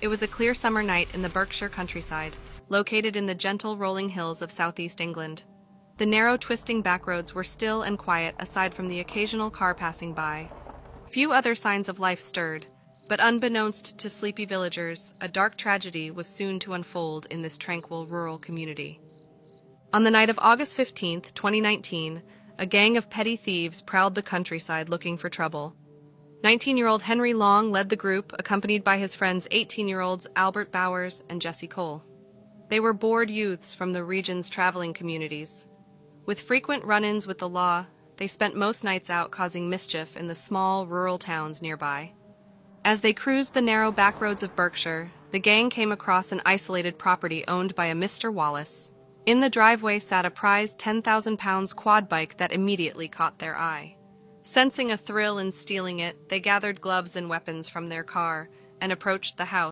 It was a clear summer night in the Berkshire countryside, located in the gentle rolling hills of southeast England. The narrow twisting backroads were still and quiet aside from the occasional car passing by. Few other signs of life stirred, but unbeknownst to sleepy villagers, a dark tragedy was soon to unfold in this tranquil rural community. On the night of August 15, 2019, a gang of petty thieves prowled the countryside looking for trouble. 19-year-old Henry Long led the group, accompanied by his friends 18-year-olds Albert Bowers and Jesse Cole. They were bored youths from the region's traveling communities. With frequent run-ins with the law, they spent most nights out causing mischief in the small rural towns nearby. As they cruised the narrow backroads of Berkshire, the gang came across an isolated property owned by a Mr. Wallace. In the driveway sat a prized 10,000-pound quad bike that immediately caught their eye. Sensing a thrill in stealing it, they gathered gloves and weapons from their car and approached the house.